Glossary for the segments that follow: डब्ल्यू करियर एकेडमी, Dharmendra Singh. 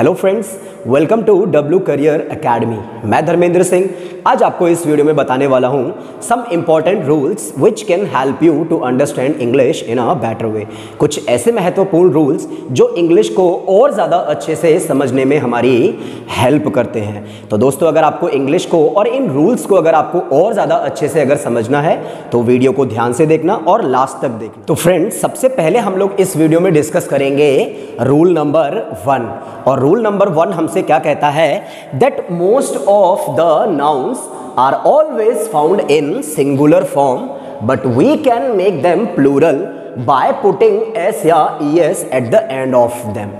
Hello friends, welcome to डब्ल्यू करियर एकेडमी। मैं धर्मेंद्र सिंह आज आपको इस वीडियो में बताने वाला हूँ some important rules which can help you to understand English in a better way. कुछ ऐसे महत्वपूर्ण रूल्स जो इंग्लिश को और ज़्यादा अच्छे से समझने में हमारी हेल्प करते हैं। तो दोस्तों, अगर आपको इंग्लिश को और इन रूल्स को अगर आपको और ज़्यादा अच्छे से अगर समझना है तो वीडियो को ध्यान से देखना और लास्ट तक देखना। तो फ्रेंड्स, सबसे पहले हम लोग इस वीडियो में डिस्कस करेंगे रूल नंबर 1। और रूल नंबर 1 हमसे क्या कहता है? That most of the nouns are always found in singular form but we can make them plural by putting S या ES at the end of them.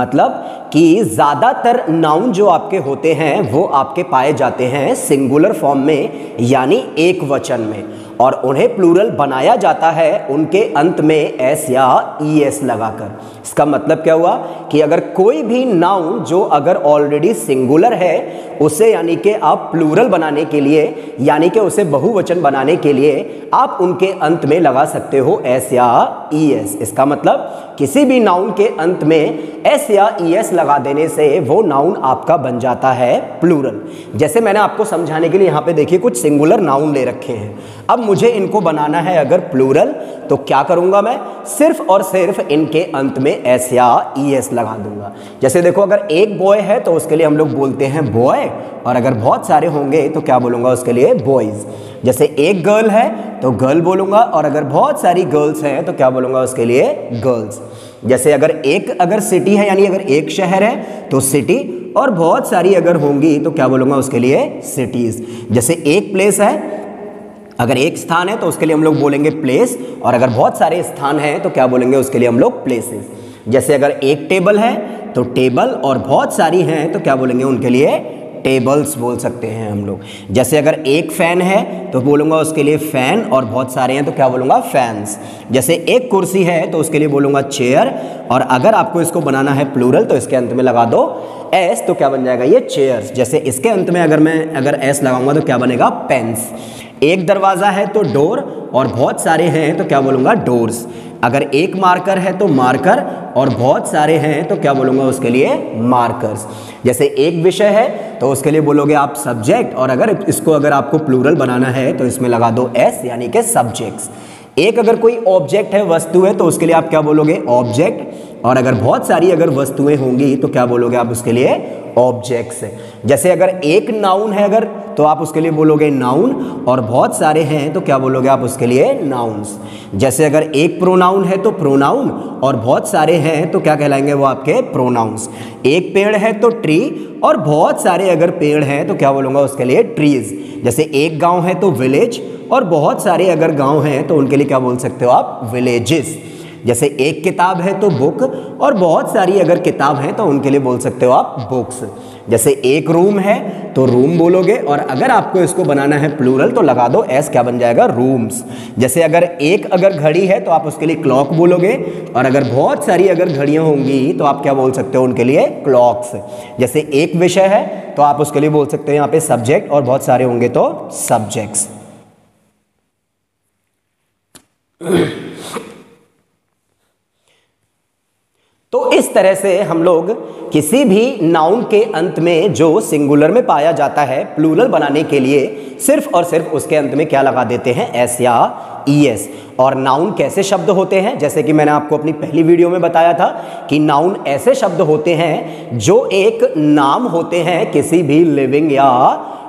मतलब कि ज़्यादातर नाउन जो आपके होते हैं वो आपके पाए जाते हैं सिंगुलर फॉर्म में, यानी एक वचन में, और उन्हें प्लूरल बनाया जाता है उनके अंत में एस या ई एस लगाकर। इसका मतलब क्या हुआ कि अगर कोई भी नाउन जो अगर ऑलरेडी सिंगुलर है उसे यानी कि आप प्लूरल बनाने के लिए, यानी कि उसे बहुवचन बनाने के लिए आप उनके अंत में लगा सकते हो एस या ई एस। इसका मतलब किसी भी नाउन के अंत में एस या ई एस लगा देने से वो नाउन आपका बन जाता है प्लूरल। जैसे मैंने आपको समझाने के लिए यहाँ पे देखिए कुछ सिंगुलर नाउन ले रखे हैं। अब मुझे इनको बनाना है अगर प्लूरल, तो क्या करूंगा मैं? सिर्फ और सिर्फ इनके अंत में एस या ई एस लगा दूंगा। जैसे देखो, अगर एक बॉय है तो उसके लिए हम लोग बोलते हैं बॉय, और अगर बहुत सारे होंगे तो क्या बोलूंगा उसके लिए? बॉयज। जैसे एक गर्ल है तो गर्ल बोलूंगा, और अगर बहुत सारी गर्ल्स हैं तो क्या बोलूंगा उसके लिए? गर्ल्स। जैसे अगर एक अगर सिटी है, यानी अगर एक शहर है तो सिटी, और बहुत सारी अगर होंगी तो क्या बोलूंगा उसके लिए? सिटीज। जैसे एक प्लेस है, अगर एक स्थान है तो उसके लिए हम लोग बोलेंगे प्लेस, और अगर बहुत सारे स्थान हैं तो क्या बोलेंगे उसके लिए हम लोग? प्लेसेस। जैसे अगर एक टेबल है तो टेबल, और बहुत सारी हैं तो क्या बोलेंगे उनके लिए? टेबल्स बोल सकते हैं हम लोग। जैसे अगर एक फ़ैन है तो बोलूँगा उसके लिए फ़ैन, और बहुत सारे हैं तो क्या बोलूँगा? फैंस। जैसे एक कुर्सी है तो उसके लिए बोलूँगा चेयर, और अगर आपको इसको बनाना है प्लूरल तो इसके अंत में लगा दो एस, तो क्या बन जाएगा ये? चेयर्स। जैसे इसके अंत में अगर मैं एस लगाऊंगा तो क्या बनेगा? पेन्स। एक दरवाज़ा है तो डोर, और बहुत सारे हैं तो क्या बोलूँगा? डोर्स। अगर एक मार्कर है तो मार्कर, और बहुत सारे हैं तो क्या बोलूँगा उसके लिए? मार्कर्स। जैसे एक विषय है तो उसके लिए बोलोगे आप सब्जेक्ट, और अगर इसको अगर आपको प्लूरल बनाना है तो इसमें लगा दो एस, यानी कि सब्जेक्ट्स। एक अगर कोई ऑब्जेक्ट है, वस्तु है, तो उसके लिए आप क्या बोलोगे? ऑब्जेक्ट, और अगर बहुत सारी अगर वस्तुएं होंगी तो क्या बोलोगे आप उसके लिए? ऑब्जेक्ट्स। जैसे अगर एक नाउन है अगर तो आप उसके लिए बोलोगे नाउन, और बहुत सारे हैं तो क्या बोलोगे आप उसके लिए? नाउन्स। जैसे अगर एक प्रोनाउन है तो प्रोनाउन, और बहुत सारे हैं तो क्या कहलाएंगे वो? आपके प्रोनाउन्स। एक पेड़ है तो ट्री, और बहुत सारे अगर पेड़ हैं तो क्या बोलूँगा उसके लिए? ट्रीज। जैसे एक गाँव है तो विलेज, और बहुत सारे अगर गांव हैं तो उनके लिए क्या बोल सकते हो आप? विलेजेस। जैसे एक किताब है तो बुक, और बहुत सारी अगर किताब हैं तो उनके लिए बोल सकते हो आप? बुक्स। जैसे एक रूम है तो रूम बोलोगे, और अगर आपको इसको बनाना है प्लूरल तो लगा दो एस, क्या बन जाएगा? रूम्स। जैसे अगर एक अगर घड़ी है तो आप उसके लिए क्लॉक बोलोगे, और अगर बहुत सारी अगर घड़ियाँ होंगी तो आप क्या बोल सकते हो उनके लिए? क्लॉक्स। जैसे एक विषय है तो आप उसके लिए बोल सकते हो यहाँ पे सब्जेक्ट, और बहुत सारे होंगे तो सब्जेक्ट्स। तो इस तरह से हम लोग किसी भी नाउन के अंत में जो सिंगुलर में पाया जाता है प्लूरल बनाने के लिए सिर्फ और सिर्फ उसके अंत में क्या लगा देते हैं? एस या ई एस। और नाउन कैसे शब्द होते हैं? जैसे कि मैंने आपको अपनी पहली वीडियो में बताया था कि नाउन ऐसे शब्द होते हैं जो एक नाम होते हैं किसी भी लिविंग या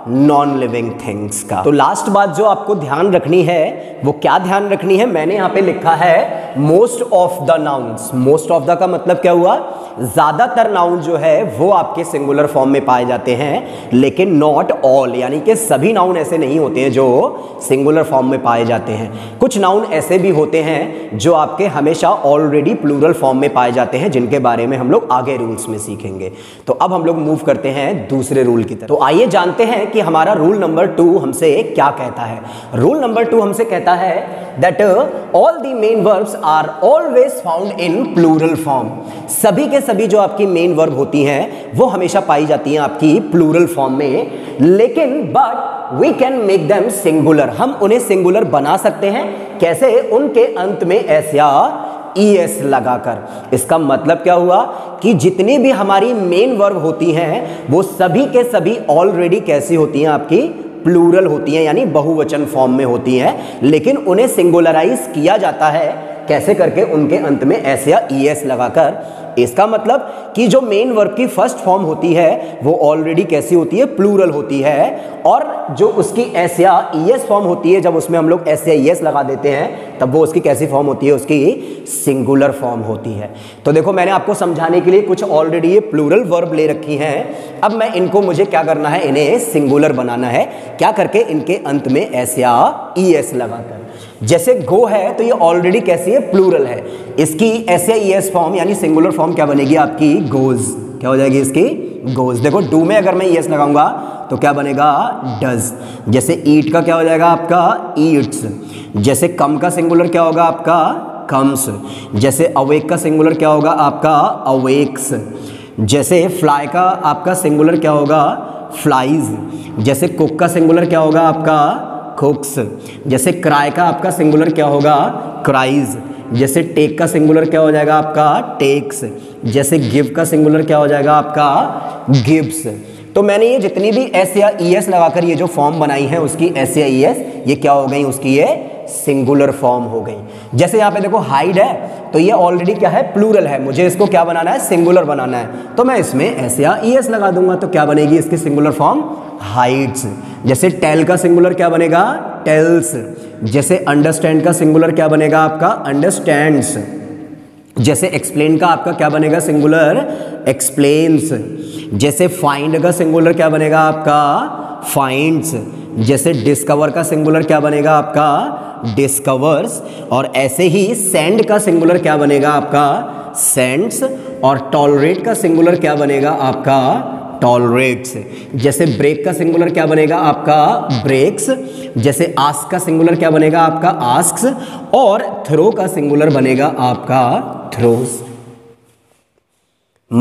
नॉन लिविंग थिंग्स का। तो लास्ट बात जो आपको ध्यान रखनी है वो क्या ध्यान रखनी है? मैंने यहाँ पे लिखा है most of the nouns. Most of the का मतलब क्या हुआ? ज़्यादातर नाउन जो है वो आपके सिंगुलर फॉर्म में पाए जाते हैं, लेकिन नॉट ऑल, यानी कि सभी नाउन ऐसे नहीं होते हैं जो सिंगुलर फॉर्म में पाए जाते हैं। कुछ नाउन ऐसे भी होते हैं जो आपके हमेशा ऑलरेडी प्लूरल फॉर्म में पाए जाते हैं, जिनके बारे में हम लोग आगे रूल्स में सीखेंगे। तो अब हम लोग मूव करते हैं दूसरे रूल की तरफ। तो आइए जानते हैं कि हमारा रूल नंबर 2 हमसे क्या कहता है। रूल नंबर 2 हमसे कहता है that all the main verbs are always found in plural form. सभी के सभी जो आपकी मेन वर्ब होती हैं वो हमेशा पाई जाती हैं आपकी प्लूरल फॉर्म में, लेकिन but we can make them singular. हम उन्हें सिंगुलर बना सकते हैं। कैसे? उनके अंत में एस या ES लगाकर। इसका मतलब क्या हुआ कि जितनी भी हमारी मेन वर्ब होती हैं वो सभी के सभी ऑलरेडी कैसी होती हैं, आपकी प्लूरल होती हैं, यानी बहुवचन फॉर्म में होती हैं, लेकिन उन्हें सिंगुलराइज किया जाता है कैसे करके, उनके अंत में एस या ES लगाकर। इसका मतलब कि जो मेन वर्ब की फर्स्ट फॉर्म होती है वो ऑलरेडी कैसी होती है, प्लूरल होती है, और जो उसकी एस या ES फॉर्म होती है, जब उसमें हम लोग एस या ES लगा देते हैं तब वो उसकी कैसी फॉर्म होती है, उसकी सिंगुलर फॉर्म होती है। तो देखो मैंने आपको समझाने के लिए कुछ ऑलरेडी ये प्लूरल वर्ब ले रखी हैं, अब मैं इनको, मुझे क्या करना है, इन्हें सिंगुलर बनाना है क्या करके, इनके अंत में एस या ES लगाकर। जैसे गो है तो ये ऑलरेडी कैसी है, प्लूरल है, इसकी एस या ES फॉर्म यानी सिंगुलर फॉर्म क्या बनेगी आपकी, गोज। क्या हो जाएगी इसकी, गोज। देखो डू में अगर मैं ES लगाऊंगा तो क्या बनेगा, डज। जैसे ईट का क्या हो जाएगा आपका, ईट्स। जैसे कम का सिंगुलर क्या होगा आपका, कम्स। जैसे अवेक का सिंगुलर क्या होगा आपका, अवेक्स। जैसे फ्लाई का आपका सिंगुलर क्या होगा, फ्लाइज। जैसे कुक का सिंगुलर क्या होगा आपका, कुक्स। जैसे क्राई का आपका सिंगुलर क्या होगा, क्राइज। जैसे टेक का सिंगुलर क्या हो जाएगा आपका, टेक्स। जैसे गिव का सिंगुलर क्या हो जाएगा आपका, गिव्स। तो मैंने ये जितनी भी एस या ES लगाकर ये जो फॉर्म बनाई है उसकी एस या ES ये क्या हो गई, उसकी ये सिंगुलर फॉर्म हो गई। जैसे यहाँ पे देखो हाइड है तो ये ऑलरेडी क्या है, प्लूरल है, मुझे इसको क्या बनाना है, सिंगुलर बनाना है, तो मैं इसमें एस या ES लगा दूंगा तो क्या बनेगी इसकी सिंगुलर फॉर्म, हाइड्स। जैसे टेल का सिंगुलर क्या बनेगा, टेल्स। जैसे अंडरस्टैंड का सिंगुलर क्या बनेगा आपका, अंडरस्टैंड्स। जैसे एक्सप्लेन का आपका क्या बनेगा, सिंगुलर, एक्सप्लेन्स। जैसे फाइंड का सिंगुलर क्या बनेगा आपका, फाइंड्स। जैसे डिस्कवर का सिंगुलर क्या बनेगा आपका, डिस्कवर्स। और ऐसे ही सेंड का सिंगुलर क्या बनेगा आपका, सेंड्स। और टॉलरेट का सिंगुलर क्या बनेगा आपका, टॉलरेट्स। जैसे ब्रेक का सिंगुलर क्या बनेगा आपका, ब्रेक्स। जैसे आस्क का सिंगुलर क्या बनेगा आपका, आस्क्स। और थ्रो का सिंगुलर बनेगा आपका, थ्रोस।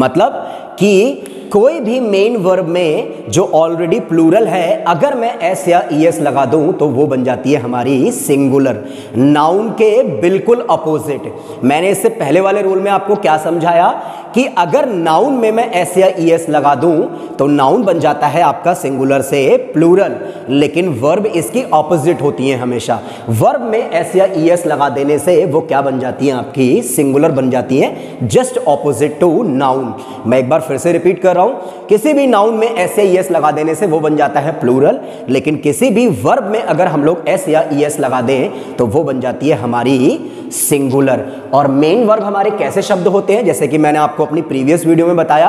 मतलब कि कोई भी मेन वर्ब में जो ऑलरेडी प्लूरल है अगर मैं एस या ES लगा दूं तो वो बन जाती है हमारी सिंगुलर, नाउन के बिल्कुल अपोजिट। मैंने इससे पहले वाले रूल में आपको क्या समझाया कि अगर नाउन में मैं एस या ES लगा दूं तो नाउन बन जाता है आपका सिंगुलर से प्लूरल, लेकिन वर्ब इसकी अपोजिट होती है हमेशा। वर्ब में एस या ES लगा देने से वो क्या बन जाती है आपकी, सिंगुलर बन जाती है, जस्ट ऑपोजिट टू नाउन। मैं एक बार फिर से रिपीट कर रहा हूं, किसी भी नाउन में एस या ES लगा देने से वो बन जाता है प्लूरल, लेकिन किसी भी वर्ब में अगर हम लोग एस या ES लगा दें तो वो बन जाती है हमारी सिंगुलर। और मेन वर्ब हमारे कैसे शब्द होते हैं, जैसे कि मैंने आपको अपनी प्रीवियस वीडियो में बताया,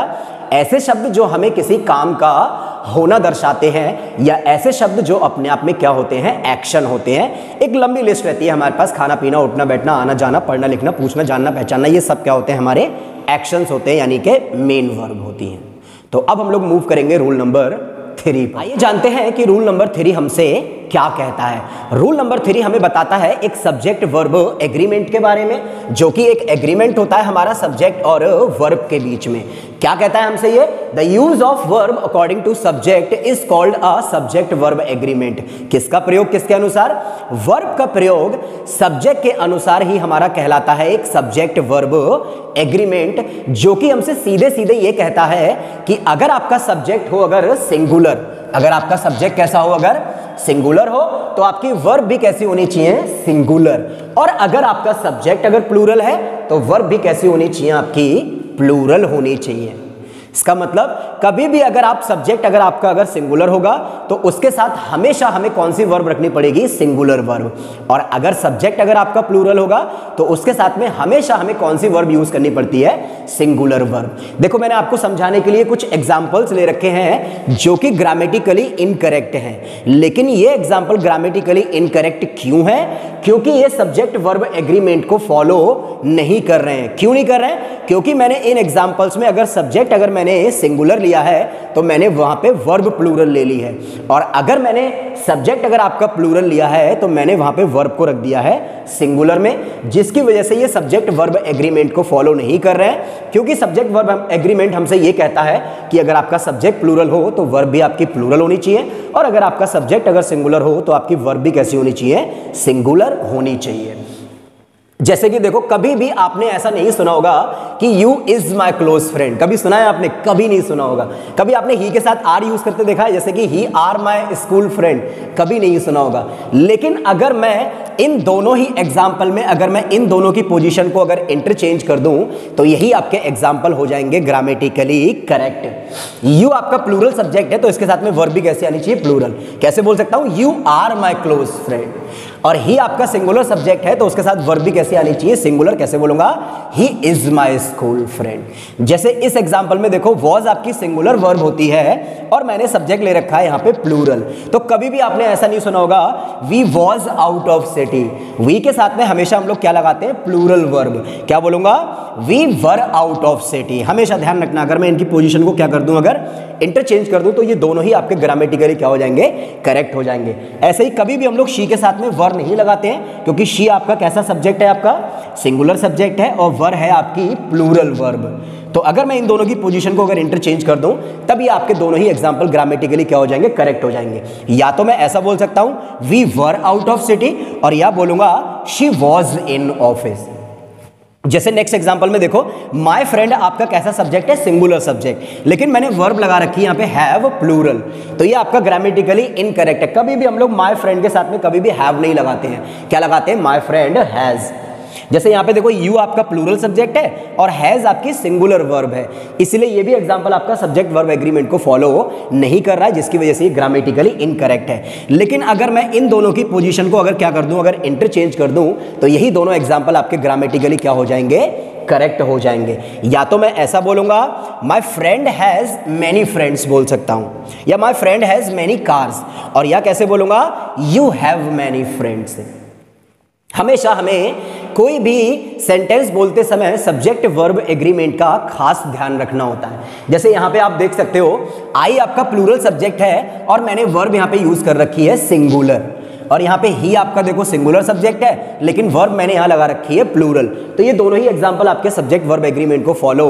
ऐसे शब्द जो हमें किसी काम का होना दर्शाते हैं, या ऐसे शब्द जो अपने आप में क्या होते हैं, एक्शन होते हैं। एक लंबी लिस्ट रहती है हमारे पास, खाना पीना, उठना बैठना, आना जाना, पढ़ना लिखना, पूछना जानना पहचानना, ये सब क्या होते हैं, हमारे एक्शंस होते हैं, यानी कि मेन वर्ब होती हैं। तो अब हम लोग मूव करेंगे रूल नंबर 3 पर। आइए जानते हैं कि रूल नंबर 3 हमसे क्या कहता है। रूल नंबर 3 हमें बताता है एक सब्जेक्ट वर्ब एग्रीमेंट के बारे में, जो कि एक एग्रीमेंट होता है हमारा सब्जेक्ट और वर्ब के बीच में। क्या कहता है हमसे ये, the use of verb according to subject is called a subject verb agreement. किसका प्रयोग किसके अनुसार, वर्ब का प्रयोग सब्जेक्ट के अनुसार ही हमारा कहलाता है एक सब्जेक्ट वर्ब एग्रीमेंट, जो कि हमसे सीधे सीधे ये कहता है कि अगर आपका सब्जेक्ट हो अगर सिंगुलर, अगर आपका सब्जेक्ट कैसा हो अगर सिंगुलर हो तो आपकी वर्ब भी कैसी होनी चाहिए, सिंगुलर। और अगर आपका सब्जेक्ट अगर प्लूरल है तो वर्ब भी कैसी होनी चाहिए आपकी, प्लूरल होनी चाहिए। इसका मतलब कभी भी अगर आप सब्जेक्ट अगर आपका अगर सिंगुलर होगा तो उसके साथ हमेशा हमें कौन सी वर्ब रखनी पड़ेगी, सिंगुलर वर्ब। और अगर सब्जेक्ट अगर आपका प्लूरल होगा तो उसके साथ में हमेशा हमें कौन सी वर्ब यूज करनी पड़ती है, सिंगुलर वर्ब। देखो मैंने आपको समझाने के लिए कुछ एग्जाम्पल्स ले रखे हैं जो कि ग्रामेटिकली इनकरेक्ट हैं, लेकिन ये एग्जाम्पल ग्रामेटिकली इनकरेक्ट क्यों है, क्योंकि ये सब्जेक्ट वर्ब एग्रीमेंट को फॉलो नहीं कर रहे हैं। क्यों नहीं कर रहे हैं, क्योंकि मैंने इन एग्जाम्पल्स में अगर सब्जेक्ट अगर मैंने सिंगुलर लिया है तो मैंने वहां पे वर्ब प्लूरल ले ली है, और अगर मैंने सब्जेक्ट अगर आपका प्लूरल लिया है तो मैंने वहां पे वर्ब को रख दिया है सिंगुलर में, जिसकी वजह से ये सब्जेक्ट वर्ब एग्रीमेंट को फॉलो नहीं कर रहे हैं। क्योंकि सब्जेक्ट वर्ब एग्रीमेंट हमसे ये कहता है कि अगर आपका सब्जेक्ट प्लूरल हो तो वर्ब भी आपकी प्लूरल होनी चाहिए, और अगर आपका सब्जेक्ट अगर सिंगुलर हो तो आपकी वर्ब भी कैसी होनी चाहिए, सिंगुलर होनी चाहिए। जैसे कि देखो, कभी भी आपने ऐसा नहीं सुना होगा कि you is my close friend. कभी सुना है आपने? कभी नहीं सुना होगा। कभी आपने ही के साथ आर यूज करते देखा है, जैसे कि he are my school friend? कभी नहीं सुना होगा। लेकिन अगर मैं इन दोनों ही एग्जाम्पल में, अगर मैं इन दोनों की पोजीशन को अगर इंटरचेंज कर दूं, तो यही आपके एग्जाम्पल हो जाएंगे ग्रामेटिकली करेक्ट। यू आपका प्लूरल सब्जेक्ट है, तो इसके साथ में वर्ब भी कैसे आनी चाहिए? प्लूरल। कैसे बोल सकता हूं? You are my close friend. और ही आपका सिंगुलर सब्जेक्ट है, तो उसके साथ वर्ब भी कैसे आनी चाहिए? सिंगुलर। कैसे बोलूंगा? He is my school friend. जैसे इस एग्जाम्पल में देखो, वॉज आपकी सिंगुलर वर्ब होती है और मैंने सब्जेक्ट ले रखा है यहाँ पे प्लूरल। तो कभी भी आपने ऐसा नहीं सुना होगा we was out of city. We के साथ में हमेशा हम लोग क्या लगाते हैं? Plural verb. क्या बोलूंगा? We were out of city. हमेशा ध्यान रखना, अगर मैं इनकी पोजीशन को क्या कर दूं, अगर इंटरचेंज कर दूं, तो ये दोनों ही आपके ग्रामेटिकली क्या हो जाएंगे? करेक्ट हो जाएंगे। ऐसे ही कभी भी हम लोग शी के साथ में वर नहीं लगाते हैं, क्योंकि शी आपका कैसा सब्जेक्ट है? आपका सिंगुलर सब्जेक्ट है और वर है आपकी प्लूरल वर्ब। तो अगर मैं इन दोनों की पोजीशन को अगर इंटरचेंज कर दूं, तब ये आपके दोनों ही एग्जाम्पल ग्रामेटिकली क्या हो जाएंगे? करेक्ट हो जाएंगे। या तो मैं ऐसा बोल सकता हूं we were out of city, और या बोलूंगा शी वॉज इन ऑफिस। जैसे नेक्स्ट एग्जांपल में देखो, माय फ्रेंड आपका कैसा सब्जेक्ट है? सिंगुलर सब्जेक्ट, लेकिन मैंने वर्ब लगा रखी है यहाँ पे हैव प्लूरल। तो ये आपका ग्रामेटिकली इनकरेक्ट है। कभी भी हम लोग माय फ्रेंड के साथ में कभी भी हैव नहीं लगाते हैं। क्या लगाते हैं? My friend has. जैसे यहाँ पे देखो, यू आपका प्लूरल सब्जेक्ट है और हैज आपकी सिंगुलर वर्ब है, इसलिए ये भी एग्जांपल आपका सब्जेक्ट वर्ब एग्रीमेंट को फॉलो नहीं कर रहा है, जिसकी वजह से ये ग्रामेटिकली इनकरेक्ट है। लेकिन अगर मैं इन दोनों की पोजीशन को अगर क्या कर दूं, अगर इंटरचेंज कर दूं, तो यही दोनों एग्जांपल आपके ग्रामेटिकली क्या हो जाएंगे? करेक्ट हो जाएंगे। या तो मैं ऐसा बोलूंगा my friend has many friends बोल सकता हूं, या my friend has many cars, और या कैसे बोलूंगा? You have many friends. हमेशा हमें कोई भी सेंटेंस बोलते समय सब्जेक्ट वर्ब एग्रीमेंट का खास ध्यान रखना होता है। जैसे यहाँ पे आप देख सकते हो, आई आपका प्लूरल सब्जेक्ट है और मैंने वर्ब यहाँ पे यूज कर रखी है सिंगुलर, और यहाँ पे ही आपका देखो सिंगुलर सब्जेक्ट है, लेकिन वर्ब मैंने यहाँ लगा रखी है प्लूरल। तो ये दोनों ही एग्जाम्पल आपके सब्जेक्ट वर्ब एग्रीमेंट को फॉलो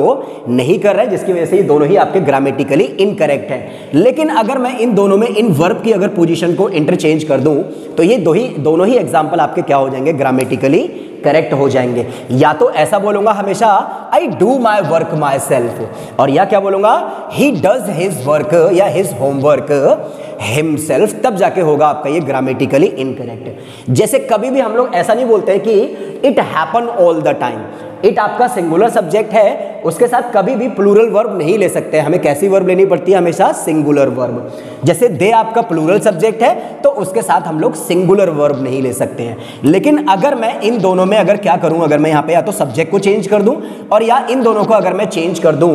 नहीं कर रहे हैं, जिसकी वजह से ये दोनों ही आपके ग्रामेटिकली इनकरेक्ट हैं। लेकिन अगर मैं इन दोनों में इन वर्ब की अगर पोजीशन को इंटरचेंज कर दूं, तो ये दोनों ही एग्जाम्पल आपके क्या हो जाएंगे? ग्रामेटिकली करेक्ट हो जाएंगे। या तो ऐसा बोलूंगा हमेशा I do my work myself, और या क्या बोलूंगा? ही डज हिज वर्क या हिज होमवर्क हिमसेल्फ। तब जाके होगा आपका ये ग्रामेटिकली इनकरेक्ट। जैसे कभी भी हम लोग ऐसा नहीं बोलते हैं कि it happen all the time. It आपका सिंगुलर सब्जेक्ट है, उसके साथ कभी भी प्लूरल वर्ब नहीं ले सकते। हमें कैसी वर्ब लेनी पड़ती है? हमेशा सिंगुलर वर्ब। जैसे दे आपका प्लूरल सब्जेक्ट है, तो उसके साथ हम लोग सिंगुलर वर्ब नहीं ले सकते हैं। लेकिन अगर मैं इन दोनों में अगर क्या करूं, अगर मैं यहाँ पे या तो सब्जेक्ट को चेंज कर दूं, और या इन दोनों को अगर मैं चेंज कर दूं,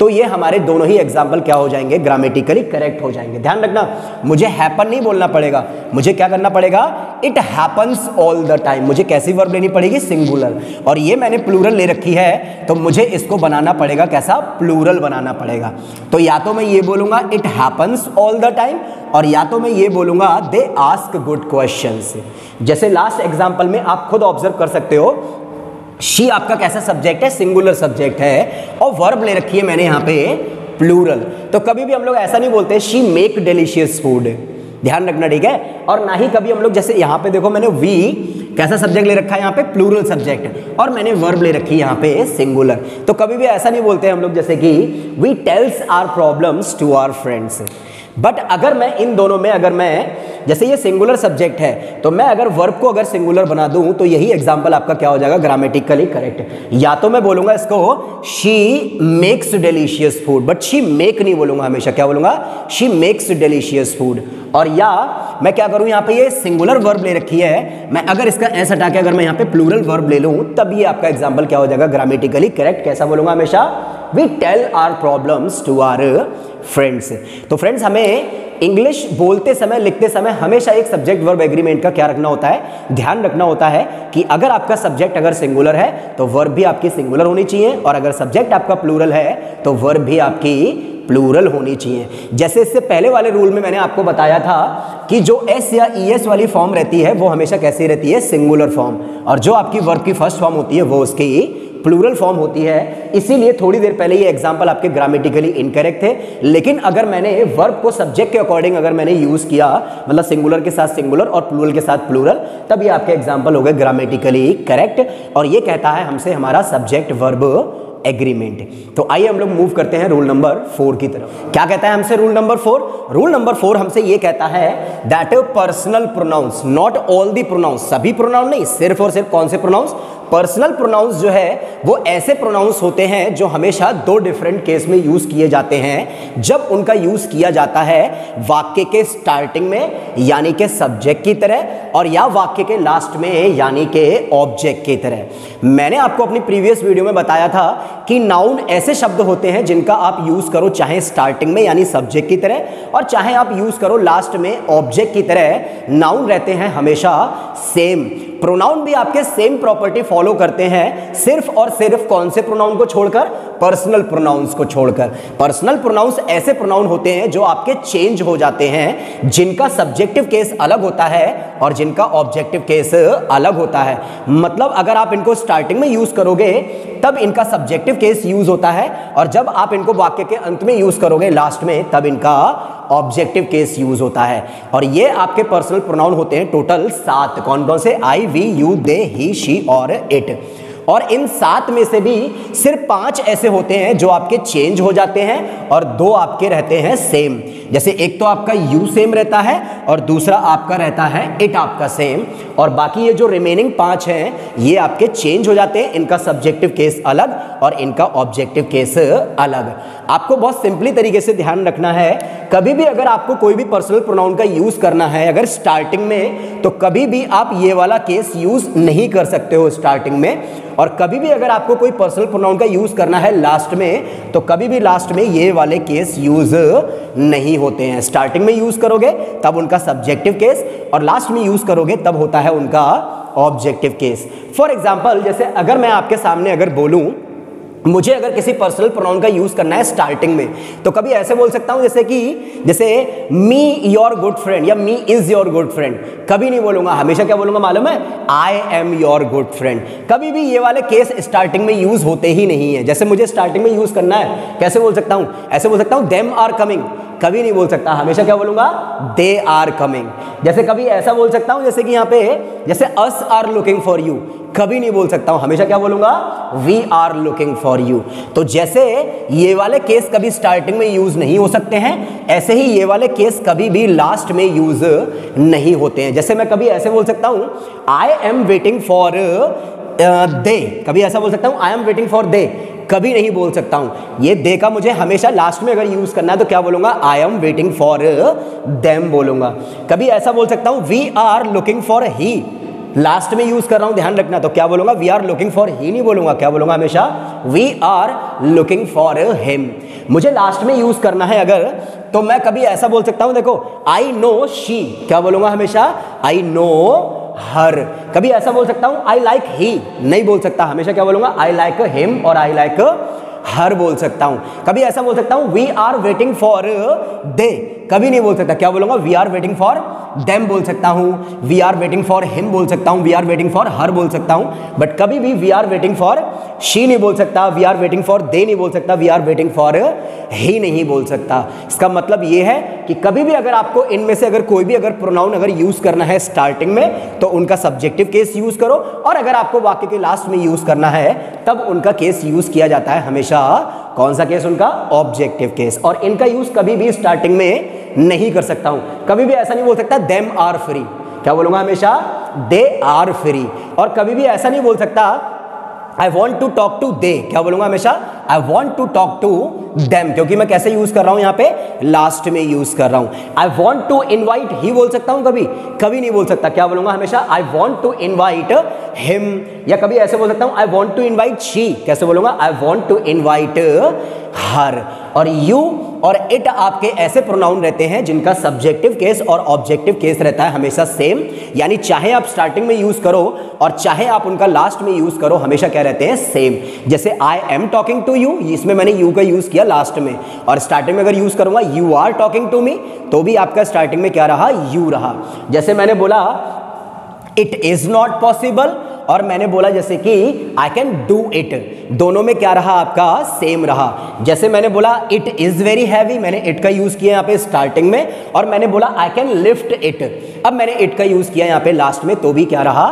तो ये हमारे दोनों ही एग्जाम्पल क्या हो जाएंगे? ग्रामेटिकली करेक्ट हो जाएंगे। ध्यान रखना, मुझे हैपन नहीं बोलना पड़ेगा, मुझे क्या करना पड़ेगा? It happens all the time. मुझे कैसी वर्ब लेनी पड़ेगी? सिंगुलर। और ये मैंने प्लूरल ले रखी है, तो मुझे इसको बनाना पड़ेगा कैसा? प्लूरल बनाना पड़ेगा। तो या तो मैं ये बोलूंगा it happens all the time, और या तो मैं ये बोलूंगा दे आस्क गुड क्वेश्चंस। जैसे लास्ट एग्जांपल में आप खुद ऑब्जर्व कर सकते हो, शी आपका कैसा सब्जेक्ट है? सिंगुलर सब्जेक्ट है और वर्ब ले रखी है मैंने यहाँ पे प्लूरल। तो कभी भी हम लोग ऐसा नहीं बोलते शी मेक डिलीशियस फूड। ध्यान रखना, ठीक है। और ना ही कभी हम लोग, जैसे यहाँ पे देखो, मैंने वी कैसा सब्जेक्ट ले रखा है? यहाँ पे प्लूरल सब्जेक्ट, और मैंने वर्ब ले रखी है यहाँ पे सिंगुलर। तो कभी भी ऐसा नहीं बोलते हम लोग जैसे कि we tells our problems to our friends. But अगर मैं इन दोनों में, अगर मैं, जैसे ये सिंगुलर सब्जेक्ट है, तो मैं अगर वर्ब को अगर सिंगुलर बना दूं, तो यही एग्जाम्पल आपका क्या हो जाएगा? Grammatically correct. या तो मैं बोलूंगा इसको she makes delicious food, but she make नहीं बोलूंगा हमेशा। क्या बोलूंगा? She makes delicious food. और या मैं क्या करूं, यहाँ पे ये सिंगुलर वर्ब ले रखी है, मैं अगर इसका ऐसा हटा के अगर मैं यहाँ पे प्लूरल वर्ब ले लूं, तब ये आपका एग्जाम्पल क्या हो जाएगा? Grammatically correct. कैसा बोलूंगा हमेशा? We tell our problems to our friends. तो फ्रेंड्स, हमें इंग्लिश बोलते समय, लिखते समय हमेशा एक सब्जेक्ट वर्ब एग्रीमेंट का क्या रखना होता है? ध्यान रखना होता है कि अगर आपका सब्जेक्ट अगर सिंगुलर है, तो वर्ब भी आपकी सिंगुलर होनी चाहिए, और अगर सब्जेक्ट आपका प्लूरल है, तो वर्ब भी आपकी प्लूरल होनी चाहिए। जैसे इससे पहले वाले रूल में मैंने आपको बताया था कि जो एस या ई एस वाली फॉर्म रहती है, वो हमेशा कैसी रहती है? Singular form. और जो आपकी वर्ब की फर्स्ट फॉर्म होती है, वो उसकी प्लूरल फॉर्म होती है, इसीलिए थोड़ी देर पहले ये एग्जाम्पल आपके ग्रामेटिकली इनकरेक्ट थे। लेकिन अगर मैंने वर्ब को सब्जेक्ट के अकॉर्डिंग अगर मैंने यूज किया, मतलब सिंगुलर के साथ सिंगुलर और प्लूरल के साथ प्लूरल, तब ये आपके एग्जाम्पल हो गए ग्रामेटिकली करेक्ट। और ये कहता है हमसे हमारा सब्जेक्ट वर्ब एग्रीमेंट। तो आइए हम लोग मूव करते हैं रूल नंबर 4 की तरफ। क्या कहता है हमसे रूल नंबर 4? रूल नंबर 4 हमसे ये कहता है that personal pronouns, not all the pronouns, सभी प्रोनाउन नहीं, सिर्फ और सिर्फ कौन से प्रोनाउंस, पर्सनल प्रोनाउंस जो है वो ऐसे प्रोनाउंस होते हैं जो हमेशा 2 डिफरेंट केस में यूज किए जाते हैं जब उनका यूज किया जाता है वाक्य के स्टार्टिंग में यानी के सब्जेक्ट की तरह, और या वाक्य के लास्ट में यानी के ऑब्जेक्ट की तरह। मैंने आपको अपनी प्रीवियस वीडियो में बताया था कि नाउन ऐसे शब्द होते हैं जिनका आप यूज करो चाहे स्टार्टिंग में यानी सब्जेक्ट की तरह और चाहे आप यूज करो लास्ट में ऑब्जेक्ट की तरह, नाउन रहते हैं हमेशा सेम। प्रोनाउन भी आपके सेम प्रॉपर्टी फॉलो करते हैं, सिर्फ और सिर्फ कौन से प्रोनाउन को छोड़कर, पर्सनल प्रोनाउंस को छोड़कर। पर्सनल प्रोनाउंस ऐसे प्रोनाउन होते हैं जो आपके चेंज हो जाते हैं, जिनका सब्जेक्टिव केस अलग होता है और जिनका ऑब्जेक्टिव केस अलग होता है। मतलब अगर आप इनको स्टार्टिंग में यूज करोगे तब इनका सब्जेक्टिव केस यूज होता है, और जब आप इनको वाक्य के अंत में यूज करोगे लास्ट में, तब इनका ऑब्जेक्टिव केस यूज होता है। और ये आपके पर्सनल प्रोनाउन होते हैं टोटल 7। कौन कौन से? I, we, you, they, he, she और इट। और इन 7 में से भी सिर्फ 5 ऐसे होते हैं जो आपके चेंज हो जाते हैं और 2 आपके रहते हैं सेम। जैसे एक तो आपका यू सेम रहता है और दूसरा आपका रहता है इट आपका सेम, और बाकी ये जो रिमेनिंग 5 हैं ये आपके चेंज हो जाते हैं, इनका सब्जेक्टिव केस अलग और इनका ऑब्जेक्टिव केस अलग। आपको बहुत सिंपली तरीके से ध्यान रखना है, कभी भी अगर आपको कोई भी पर्सनल प्रोनाउन का यूज़ करना है अगर स्टार्टिंग में, तो कभी भी आप ये वाला केस यूज़ नहीं कर सकते हो स्टार्टिंग में, और कभी भी अगर आपको कोई पर्सनल प्रोनाउन का यूज़ करना है लास्ट में, तो कभी भी लास्ट में ये वाले केस यूज़ नहीं होते हैं। स्टार्टिंग में यूज़ करोगे तब उनका सब्जेक्टिव केस और लास्ट में यूज़ करोगे तब होता है उनका ऑब्जेक्टिव केस। फॉर एग्जाम्पल, जैसे अगर मैं आपके सामने अगर बोलूँ मुझे अगर किसी पर्सनल प्रोनाउन का यूज़ करना है स्टार्टिंग में, तो कभी ऐसे बोल सकता हूँ जैसे कि जैसे मी योर गुड फ्रेंड या me is your good friend, कभी नहीं बोलूँगा। हमेशा क्या बोलूँगा मालूम है? I am your good friend. कभी भी ये वाले केस स्टार्टिंग में यूज़ होते ही नहीं है। जैसे मुझे स्टार्टिंग में यूज़ करना है, कैसे बोल सकता हूँ? ऐसे बोल सकता हूँ देम आर कमिंग, कभी नहीं बोल सकता। हमेशा क्या बोलूँगा? They are coming. जैसे कभी ऐसा बोल सकता हूँ जैसे कि यहाँ पे जैसे us are looking for you, कभी नहीं बोल सकता हूँ। हमेशा क्या बोलूँगा? We are looking for you. तो जैसे ये वाले केस कभी स्टार्टिंग में यूज़ नहीं हो सकते हैं, ऐसे ही ये वाले केस कभी भी लास्ट में यूज़ नहीं होते हैं। जैसे मैं कभी ऐसे बोल सकता हूँ I am waiting for they, कभी ऐसा बोल सकता हूँ I am waiting for they, कभी नहीं बोल सकता हूँ। ये दे का मुझे हमेशा लास्ट में अगर यूज़ करना है तो क्या बोलूँगा? I am waiting for them बोलूँगा। कभी ऐसा बोल सकता हूँ we are looking for he, last में यूज़ कर रहा हूँ ध्यान रखना, तो क्या बोलूँगा? We are looking for he नहीं बोलूँगा। क्या बोलूँगा? हमेशा we are looking for him. मुझे लास्ट में यूज़ करना है अगर, तो मैं कभी ऐसा बोल सकता हूँ देखो आई नो शी, क्या बोलूँगा? हमेशा आई नो हर। कभी ऐसा बोल सकता हूँ आई लाइक ही, नहीं बोल सकता। हमेशा क्या बोलूँगा? आई लाइक हिम और आई लाइक हर बोल सकता हूँ। कभी ऐसा बोल सकता हूँ we are waiting for they, कभी नहीं बोल सकता। क्या बोलूँगा? We are waiting for them बोल सकता हूँ, we are waiting for him बोल सकता हूँ, we are waiting for her बोल सकता हूँ, बट कभी भी we are waiting for she नहीं बोल सकता, we are waiting for they नहीं बोल सकता, we are waiting for he नहीं बोल सकता। इसका मतलब ये है कि कभी भी अगर आपको इनमें से अगर कोई भी अगर प्रोनाउन अगर यूज़ करना है स्टार्टिंग में, तो उनका सब्जेक्टिव केस यूज़ करो, और अगर आपको वाक्य के लास्ट में यूज़ करना है तब उनका केस यूज़ किया जाता है हमेशा कौन सा केस? उनका ऑब्जेक्टिव केस। और इनका यूज़ कभी भी स्टार्टिंग में नहीं कर सकता हूँ। कभी भी ऐसा नहीं बोल सकता देम आर फ्री, क्या बोलूँगा? हमेशा दे आर फ्री। और कभी भी ऐसा नहीं बोल सकता I want to talk to they, क्या बोलूँगा? हमेशा I want to talk to them, क्योंकि मैं कैसे यूज़ कर रहा हूँ यहाँ पे? लास्ट में यूज़ कर रहा हूँ। I want to invite he बोल सकता हूँ कभी? कभी नहीं बोल सकता। क्या बोलूँगा? हमेशा I want to invite him. या कभी ऐसे बोल सकता हूँ I want to invite she, कैसे बोलूँगा? I want to invite her. और यू और इट आपके ऐसे प्रोनाउन रहते हैं जिनका सब्जेक्टिव केस और ऑब्जेक्टिव केस रहता है हमेशा सेम, यानी चाहे आप स्टार्टिंग में यूज़ करो और चाहे आप उनका लास्ट में यूज़ करो, हमेशा क्या रहते हैं? सेम। जैसे I am talking to you, इसमें मैंने यू का यूज़ किया लास्ट में, और स्टार्टिंग में अगर यूज़ करूँगा you are talking to me, तो भी आपका स्टार्टिंग में क्या रहा? यू रहा। जैसे मैंने बोला इट इज़ नॉट पॉसिबल और मैंने बोला जैसे कि आई कैन डू इट, दोनों में क्या रहा आपका सेम रहा। जैसे मैंने बोला इट इज वेरी हैवी, मैंने इट का यूज किया यहाँ पे स्टार्टिंग में, और मैंने बोला आई कैन लिफ्ट इट, अब मैंने इट का यूज किया यहाँ पे लास्ट में, तो भी क्या रहा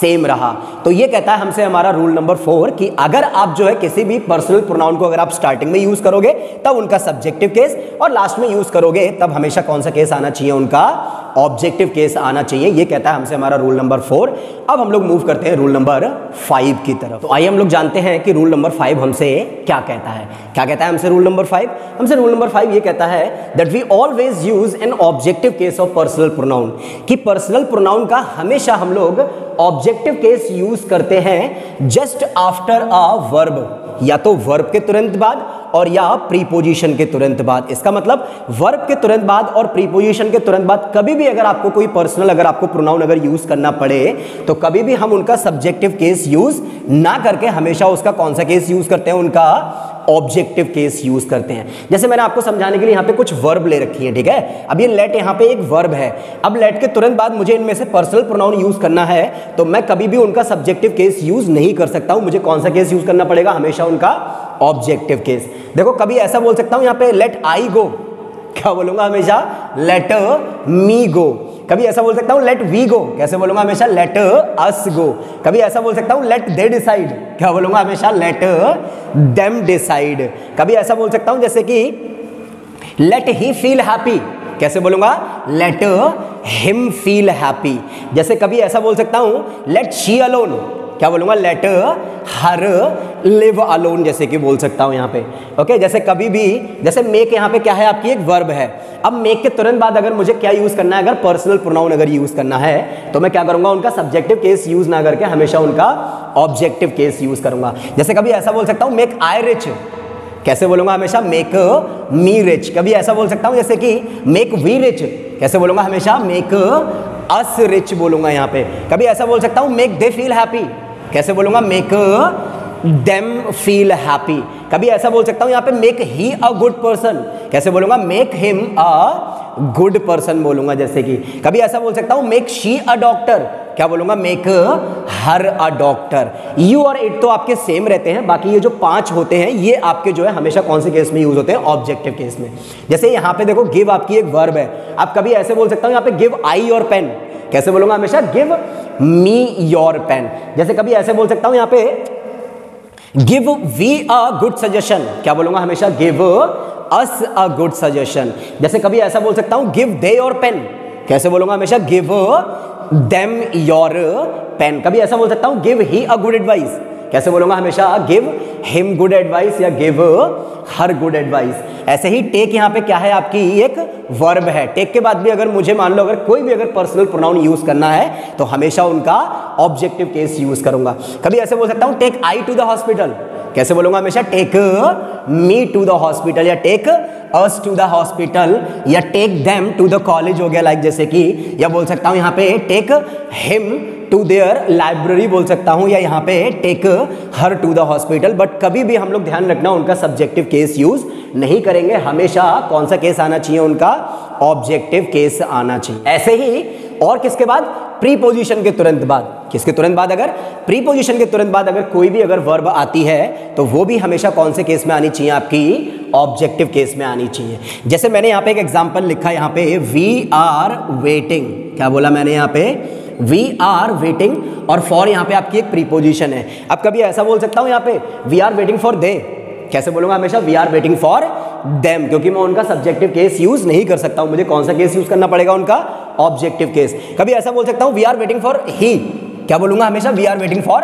सेम रहा। तो ये कहता है हमसे हमारा रूल नंबर 4 कि अगर आप जो है किसी भी पर्सनल प्रोनाउन को अगर आप स्टार्टिंग में यूज करोगे तब उनका सब्जेक्टिव केस, और लास्ट में यूज करोगे तब हमेशा कौन सा केस आना चाहिए, उनका ऑब्जेक्टिव केस आना चाहिए। ये कहता है हमसे हमारा रूल नंबर 4। अब हम लोग मूव करते हैं रूल नंबर 5 की तरफ। तो आइए हम लोग जानते हैं कि रूल नंबर 5 हमसे क्या कहता है। क्या कहता है हमसे रूल नंबर 5? हमसे रूल नंबर 5 ये कहता है that we always use an objective case of personal pronoun, कि पर्सनल प्रोनाउन का हमेशा हम लोग ऑब्जेक्टिव केस यूज करते हैं जस्ट आफ्टर अ वर्ब, या तो वर्ब के तुरंत बाद और या प्रीपोजिशन के तुरंत बाद। इसका मतलब वर्ब के तुरंत बाद और प्रीपोजिशन के तुरंत बाद कभी भी अगर आपको कोई पर्सनल अगर आपको प्रोनाउन अगर यूज करना पड़े तो कभी भी हम उनका सब्जेक्टिव केस यूज ना करके हमेशा उसका कौन सा केस यूज करते हैं, उनका ऑब्जेक्टिव केस यूज करते हैं। जैसे मैंने आपको समझाने के लिए यहाँ पे कुछ वर्ब ले रखी है, ठीक है। अब ये लेट यहाँ पे एक वर्ब है, अब लेट के तुरंत बाद मुझे इनमें से पर्सनल प्रोनाउन यूज करना है तो मैं कभी भी उनका सब्जेक्टिव केस यूज नहीं कर सकता हूँ। मुझे कौन सा केस यूज करना पड़ेगा, हमेशा उनका ऑब्जेक्टिव केस। देखो कभी ऐसा बोल सकता हूँ यहाँ पे लेट आई गो, क्या बोलूंगा, हमेशा लेट मी गो। कभी ऐसा बोल सकता हूँ लेट वी गो, कैसे बोलूंगा, हमेशा लेट अस गो। कभी ऐसा बोल सकता हूँ लेट दे डिसाइड, क्या बोलूंगा, हमेशा लेट देम डिसाइड। कभी ऐसा बोल सकता हूँ जैसे कि लेट ही फील हैप्पी, कैसे बोलूंगा, लेट हिम फील हैप्पी। जैसे कभी ऐसा बोल सकता हूँ लेट शी अलोन, क्या बोलूंगा, लेट हर लिव अलोन, जैसे कि बोल सकता हूँ यहाँ पे। ओके, जैसे कभी भी जैसे मेक यहाँ पे क्या है आपकी एक वर्ब है, अब मेक के तुरंत बाद अगर मुझे क्या यूज करना है, अगर पर्सनल प्रोनाउन अगर यूज करना है तो मैं क्या करूंगा, उनका सब्जेक्टिव केस यूज ना करके हमेशा उनका ऑब्जेक्टिव केस यूज करूंगा। जैसे कभी ऐसा बोल सकता हूँ मेक आई रिच, कैसे बोलूंगा, हमेशा मेक मी रिच। कभी ऐसा बोल सकता हूँ जैसे कि मेक वी रिच, कैसे बोलूंगा, हमेशा मेक अस रिच बोलूंगा यहाँ पे। कभी ऐसा बोल सकता हूँ मेक दे फील हैप्पी, कैसे बोलूंगा, मेक देम फील हैप्पी। कभी ऐसा बोल सकता हूँ यहाँ पे make he a good person, कैसे बोलूंगा, make him a good person बोलूंगा। जैसे कि कभी ऐसा बोल सकता हूँ मेक शी अ डॉक्टर, क्या बोलूंगा, make her a doctor. You और इट तो आपके सेम रहते हैं, बाकी ये जो 5 होते हैं ये आपके जो है हमेशा कौन से केस में यूज होते हैं, ऑब्जेक्टिव केस में। जैसे यहाँ पे देखो गिव आपकी एक वर्ब है, आप कभी ऐसे बोल सकता हूँ यहाँ पे गिव आई योर पेन, कैसे बोलूंगा, हमेशा गिव मी योर पेन। जैसे कभी ऐसे बोल सकता हूं यहाँ पे give we a good suggestion, क्या बोलूंगा, हमेशा give us a good suggestion. जैसे कभी ऐसा बोल सकता हूं गिव दे योर पेन, कैसे बोलूंगा, हमेशा गिव देम योर पेन। कभी ऐसा बोल सकता हूं give he a good advice, कैसे बोलूंगा, हमेशा गिव हिम गुड एडवाइस या गिव हर गुड एडवाइस। ऐसे ही टेक यहाँ पे क्या है आपकी एक वर्ब है, टेक के बाद भी अगर मुझे मान लो अगर कोई भी अगर पर्सनल प्रोनाउन यूज करना है तो हमेशा उनका ऑब्जेक्टिव केस यूज करूंगा। कभी ऐसे बोल सकता हूँ take I to the hospital, कैसे बोलूंगा, हमेशा take me to the hospital या take us to the hospital या take them to the college हो गया लाइक। जैसे कि या बोल सकता हूँ यहाँ पे take him to their library बोल सकता हूँ, या यहाँ पे take her to the hospital. But कभी भी हम लोग ध्यान रखना उनका सब्जेक्टिव केस यूज नहीं करेंगे, हमेशा कौन सा केस आना चाहिए, उनका ऑब्जेक्टिव केस आना चाहिए। ऐसे ही और किसके बाद, प्रीपोजिशन के तुरंत बाद, किसके तुरंत बाद, अगर प्रीपोजिशन के तुरंत बाद अगर कोई भी अगर वर्ब आती है तो वो भी हमेशा कौन से केस में आनी चाहिए, आपकी ऑब्जेक्टिव केस में आनी चाहिए। जैसे मैंने यहाँ पे एक एग्जाम्पल लिखा है यहाँ पे वी आर वेटिंग, क्या बोला मैंने यहाँ पे We are waiting, और for यहाँ पे आपकी एक प्रीपोजिशन है। अब कभी ऐसा बोल सकता हूँ यहाँ पे we are waiting for they, कैसे बोलूँगा, हमेशा we are waiting for them, क्योंकि मैं उनका सब्जेक्टिव केस यूज़ नहीं कर सकता हूँ, मुझे कौन सा केस यूज़ करना पड़ेगा, उनका ऑब्जेक्टिव केस। कभी ऐसा बोल सकता हूँ we are waiting for he, क्या बोलूँगा, हमेशा we are waiting for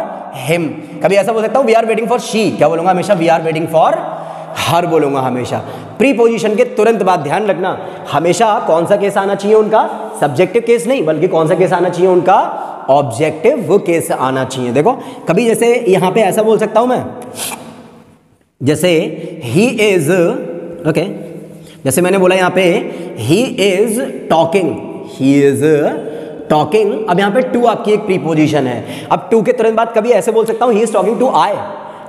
him। कभी ऐसा बोल सकता हूँ we are waiting for she, क्या बोलूँगा, हमेशा we are waiting for हर बोलूँगा। हमेशा प्रीपोजिशन के तुरंत बाद ध्यान रखना हमेशा कौन सा केस आना चाहिए, उनका सब्जेक्टिव केस नहीं बल्कि कौन सा केस आना चाहिए, उनका ऑब्जेक्टिव वो केस आना चाहिए। देखो कभी जैसे यहाँ पे ऐसा बोल सकता हूँ मैं जैसे ही इज, ओके, जैसे मैंने बोला यहाँ पे he is talking, he is talking. अब यहाँ पे टू आपकी एक प्रीपोजिशन है, अब टू के तुरंत बाद कभी ऐसे बोल सकता हूँ he is talking to I,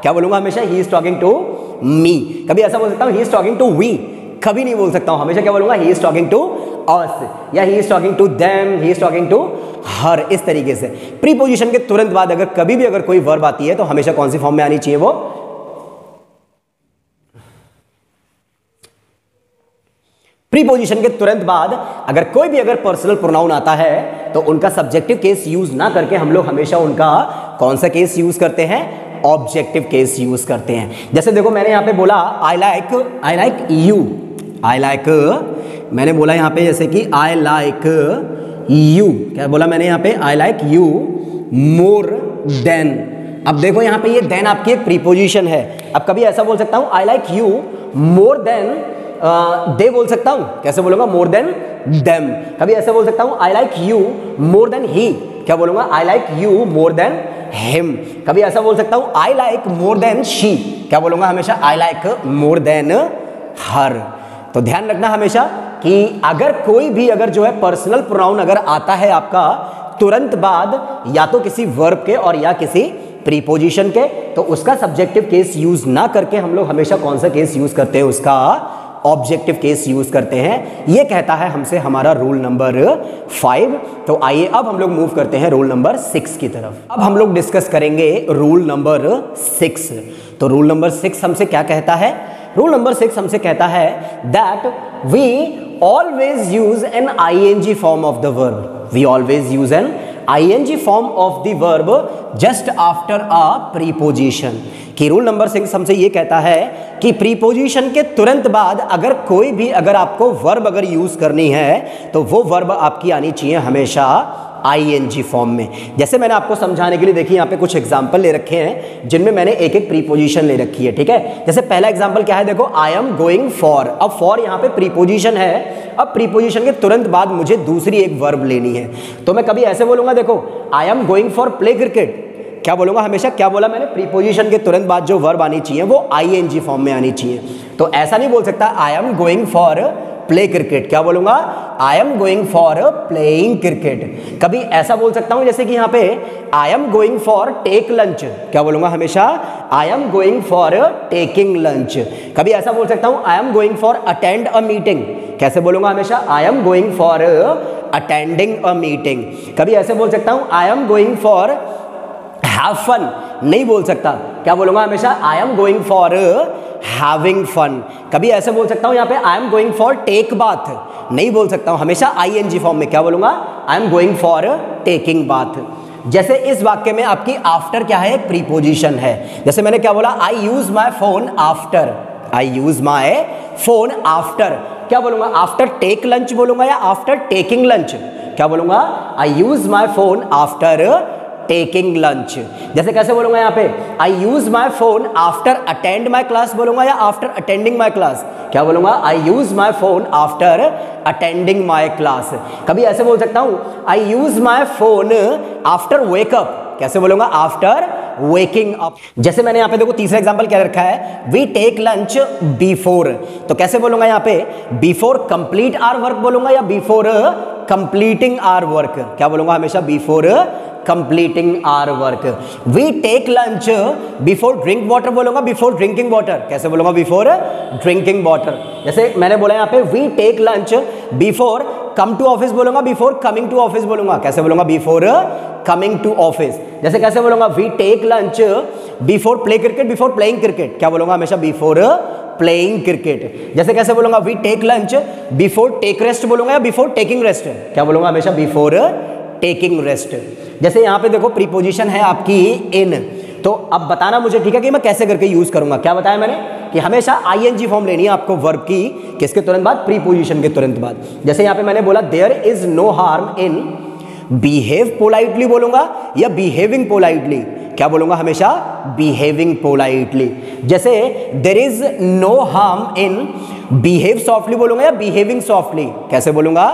क्या बोलूंगा, हमेशा he is talking to me. कभी ऐसा बोल सकता हूँ he is talking to we, कभी नहीं बोल सकता हूँ, हमेशा क्या बोलूंगा, he is talking to us या he is talking to them, he is talking to her, इस तरीके से। प्रीपोजिशन के तुरंत बाद अगर कभी भी अगर कोई वर्ब आती है तो हमेशा कौन सी फॉर्म में आनी चाहिए? वो प्रीपोजिशन के तुरंत बाद अगर कोई भी अगर पर्सनल प्रोनाउन आता है तो उनका सब्जेक्टिव केस यूज ना करके हम लोग हमेशा उनका कौन सा केस यूज करते हैं? ऑब्जेक्टिव केस यूज करते हैं। जैसे देखो मैंने यहाँ पे बोला I like you, I like, मैंने बोला यहाँ पे जैसे कि आई लाइक यू, क्या बोला मैंने यहाँ पे? I like you more than. अब देखो यहाँ पे ये देन आपकी एक प्रीपोजिशन है। अब कभी ऐसा बोल सकता हूँ I like you more than they, बोल सकता हूँ, कैसे बोलूँगा? More than them. कभी ऐसे बोल सकता हूँ I like you more than he, क्या बोलूँगा? I like you more than him. कभी ऐसा बोल सकता हूँ I like more than she, क्या बोलूँगा? हमेशा आई लाइक मोर देन हर। तो ध्यान रखना हमेशा कि अगर कोई भी अगर जो है पर्सनल प्रोनाउन अगर आता है आपका तुरंत बाद या तो किसी वर्ब के और या किसी प्रीपोजिशन के, तो उसका सब्जेक्टिव केस यूज ना करके हम लोग हमेशा कौन सा केस यूज करते हैं? उसका ऑब्जेक्टिव केस यूज करते हैं। ये कहता है हमसे हमारा रूल नंबर 5। तो आइए अब हम लोग मूव करते हैं रूल नंबर 6 की तरफ। अब हम लोग डिस्कस करेंगे रूल नंबर 6। तो रूल नंबर 6 हमसे क्या कहता है? रूल नंबर 6 हमसे कहता है that we always use an ING form of the verb, we always use an ING form of the verb just after a preposition. कि रूल नंबर 6 हमसे ये कहता है कि प्रीपोजिशन के तुरंत बाद अगर कोई भी अगर आपको वर्ब अगर यूज करनी है तो वो वर्ब आपकी आनी चाहिए हमेशा आईएनजी फॉर्म में। जैसे मैंने आपको समझाने के लिए देखिए यहाँ पे कुछ एग्जांपल ले रखे हैं जिनमें मैंने एक एक प्रीपोजिशन ले रखी है, ठीक है। जैसे पहला एग्जांपल क्या है? देखो आई एम गोइंग फॉर। अब फॉर यहाँ पे प्रीपोजिशन है। अब प्रीपोजिशन के तुरंत बाद मुझे दूसरी एक वर्ब लेनी है, तो मैं कभी ऐसे बोलूँगा देखो I am going for play cricket, क्या बोलूँगा? हमेशा क्या बोला मैंने? प्रीपोजिशन के तुरंत बाद जो वर्ब आनी चाहिए वो आईएनजी फॉर्म में आनी चाहिए। तो ऐसा नहीं बोल सकता I am going for play cricket, क्या बोलूँगा? I am going for playing cricket. कभी ऐसा बोल सकता हूँ जैसे कि यहाँ पे I am going for take lunch, क्या बोलूँगा? हमेशा I am going for taking lunch. कभी ऐसा बोल सकता हूँ I am going for attend a meeting, कैसे बोलूँगा? हमेशा I am going for attending a meeting. कभी ऐसे बोल सकता हूँ I am going for have fun, नहीं बोल सकता, क्या बोलूँगा? हमेशा I am going for having fun. कभी ऐसे बोल सकता हूँ यहाँ पे I am going for take bath, नहीं बोल सकता हूँ, हमेशा आईएनजी फॉर्म में, क्या बोलूँगा? I am going for taking bath. जैसे इस वाक्य में आपकी आफ्टर क्या है? प्रीपोजिशन है। जैसे मैंने क्या बोला? I use my phone after, I use my phone after, क्या बोलूँगा? आफ्टर टेक लंच बोलूँगा या आफ्टर टेकिंग लंच, क्या बोलूँगा? I use my phone after taking lunch. जैसे कैसे बोलूँगा यहाँ पे? I use my phone after attend my class बोलूँगा या आफ्टर अटेंडिंग माई क्लास, क्या बोलूँगा? I use my phone after attending my class. कभी ऐसे बोल सकता हूँ I use my phone after wake up, कैसे बोलूँगा? After waking up. जैसे मैंने यहाँ पे देखो तीसरा एग्जाम्पल क्या रखा है? वी टेक लंच बिफोर, तो कैसे बोलूँगा यहाँ पे? बिफोर कंप्लीट आवर वर्क बोलूँगा या बिफोर कंप्लीटिंग आवर वर्क, क्या बोलूँगा? हमेशा before completing our work। We take lunch before drink water बोलूँगा before drinking water, कैसे बोलूँगा? before drinking water। जैसे मैंने बोला यहाँ पे we take lunch before come to office बोलूँगा before coming to office बोलूँगा, कैसे बोलूँगा? before coming to office। जैसे कैसे बोलूँगा? we take lunch before play cricket before playing cricket, क्या बोलूँगा? हमेशा before playing cricket। जैसे कैसे बोलूँगा? we take lunch before take rest बोलूँगा या before taking rest, क्या बोलूँगा? हमेशा before टेकिंग रेस्ट। जैसे यहाँ पे देखो प्रीपोजिशन है आपकी इन, तो अब बताना मुझे ठीक है कि मैं कैसे करके यूज करूंगा। क्या बताया मैंने? कि हमेशा आईएनजी फॉर्म लेनी है आपको वर्ब की, किसके तुरंत बाद? प्रीपोजिशन के तुरंत बाद। जैसे यहाँ पे मैंने बोला there is no harm in behave politely बोलूंगा या बिहेविंग पोलाइटली, क्या बोलूंगा? हमेशा बिहेविंग पोलाइटली। जैसे there is no harm in behave softly बोलूंगा या बिहेविंग सॉफ्टली, कैसे बोलूंगा?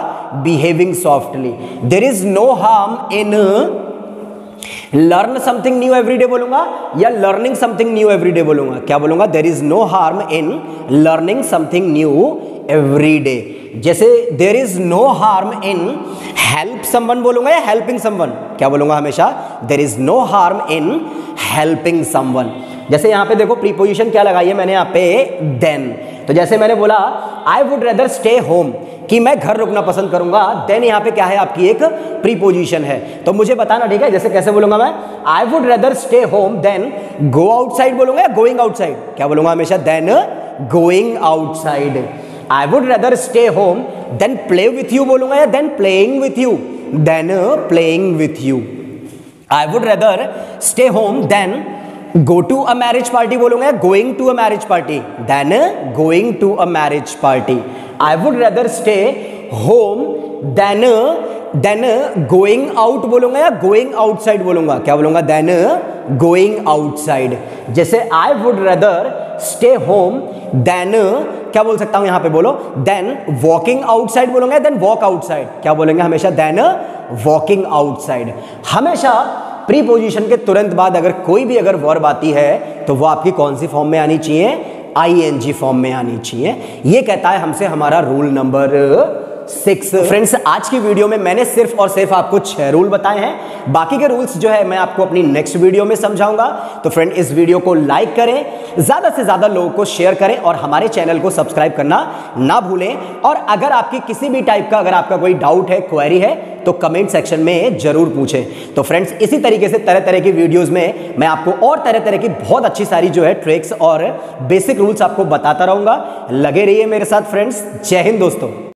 Behaving softly. There is no harm in learn something new everyday बोलूंगा या लर्निंग समथिंग न्यू एवरीडे बोलूंगा, क्या बोलूंगा? There is no harm in learning something new everyday. जैसे there is no harm in help someone बोलूंगा या helping someone, क्या बोलूंगा? हमेशा there is no harm in helping someone. जैसे यहाँ पे देखो प्रीपोजिशन क्या लगाई है मैंने यहाँ पे देन। तो जैसे मैंने बोला I would rather stay home कि मैं घर रुकना पसंद करूंगा, देन यहाँ पे क्या है आपकी एक प्रीपोजिशन है। तो मुझे बताना ठीक है जैसे कैसे बोलूंगा मैं I would rather stay home than go outside बोलूंगा या गोइंग आउटसाइड, क्या बोलूंगा हमेशा than going outside. I would rather stay home than play with you बोलूंगा या than playing with you, than playing with you. I would rather stay home than go to a marriage party बोलूंगा या going to a marriage party, than going to a marriage party. I would rather stay home then than going out बोलूंगा या going outside बोलूंगा, क्या बोलूंगा then going outside. जैसे I would rather stay home than क्या बोल सकता हूं यहां पे बोलो देन वॉकिंग आउटसाइड बोलूंगा या देन वॉक आउटसाइड, क्या बोलेंगे हमेशा देन वॉकिंग आउटसाइड। हमेशा प्रीपोजिशन के तुरंत बाद अगर कोई भी अगर वर्ब आती है तो वो आपकी कौन सी फॉर्म में आनी चाहिए, आईएनजी फॉर्म में आनी चाहिए। ये कहता है हमसे हमारा रूल नंबर 6। फ्रेंड्स आज की वीडियो में मैंने सिर्फ और सिर्फ आपको 6 रूल बताए हैं, बाकी के रूल्स जो है मैं आपको अपनी नेक्स्ट वीडियो में समझाऊंगा। तो फ्रेंड इस वीडियो को लाइक करें, ज़्यादा से ज़्यादा लोगों को शेयर करें और हमारे चैनल को सब्सक्राइब करना ना भूलें। और अगर आपकी किसी भी टाइप का अगर आपका कोई डाउट है, क्वेरी है तो कमेंट सेक्शन में जरूर पूछें। तो फ्रेंड्स इसी तरीके से तरह तरह की वीडियोस में मैं आपको और तरह तरह की बहुत अच्छी सारी जो है ट्रिक्स और बेसिक रूल्स आपको बताता रहूँगा। लगे रहिए मेरे साथ फ्रेंड्स। जय हिंद दोस्तों।